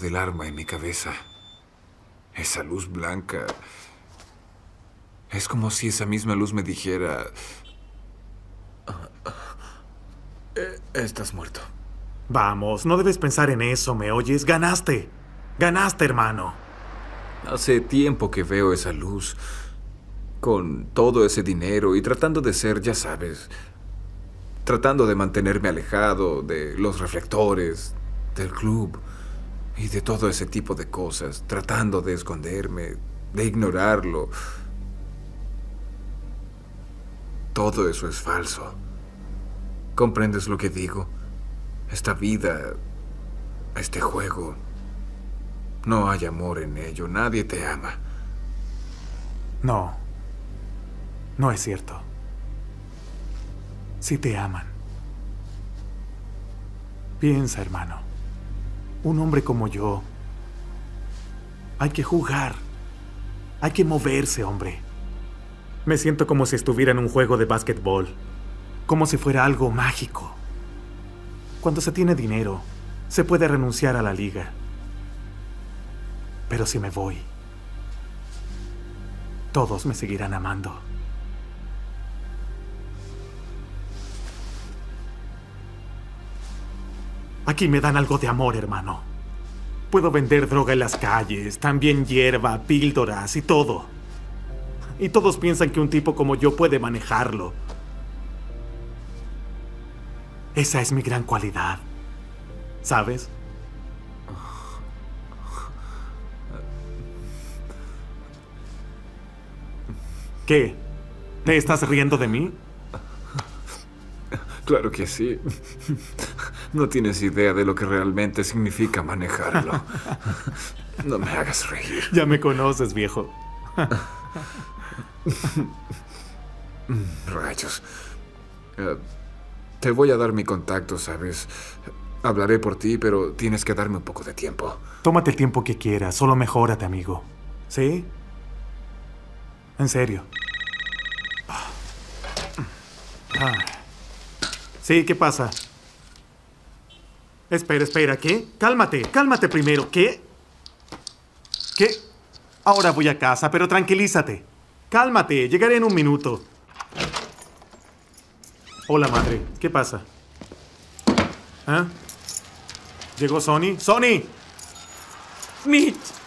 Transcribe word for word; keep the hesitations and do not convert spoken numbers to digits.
del arma en mi cabeza. Esa luz blanca. Es como si esa misma luz me dijera... Estás muerto. Vamos, no debes pensar en eso, ¿me oyes? ¡Ganaste! ¡Ganaste, hermano! Hace tiempo que veo esa luz. Con todo ese dinero y tratando de ser, ya sabes... Tratando de mantenerme alejado de los reflectores, del club y de todo ese tipo de cosas. Tratando de esconderme, de ignorarlo. Todo eso es falso. ¿Comprendes lo que digo? Esta vida, este juego, no hay amor en ello. Nadie te ama. No, no es cierto. Sí te aman. Piensa, hermano. Un hombre como yo, hay que jugar. Hay que moverse, hombre. Me siento como si estuviera en un juego de básquetbol. Como si fuera algo mágico. Cuando se tiene dinero, se puede renunciar a la liga. Pero si me voy, todos me seguirán amando. Aquí me dan algo de amor, hermano. Puedo vender droga en las calles, también hierba, píldoras y todo. Y todos piensan que un tipo como yo puede manejarlo. Esa es mi gran cualidad, ¿sabes? ¿Qué? ¿Te estás riendo de mí? Claro que sí. No tienes idea de lo que realmente significa manejarlo. No me hagas reír. Ya me conoces, viejo. Rayos. Uh, Te voy a dar mi contacto, ¿sabes? Hablaré por ti, pero tienes que darme un poco de tiempo. Tómate el tiempo que quieras, solo mejórate, amigo. ¿Sí? En serio. Ah. Sí, ¿qué pasa? Espera, espera, ¿qué? Cálmate, cálmate primero, ¿qué? ¿Qué? Ahora voy a casa, pero tranquilízate. Cálmate, llegaré en un minuto. Hola, madre. ¿Qué pasa? ¿Ah? ¿Llegó Sony? ¡Sony! ¡Mitch!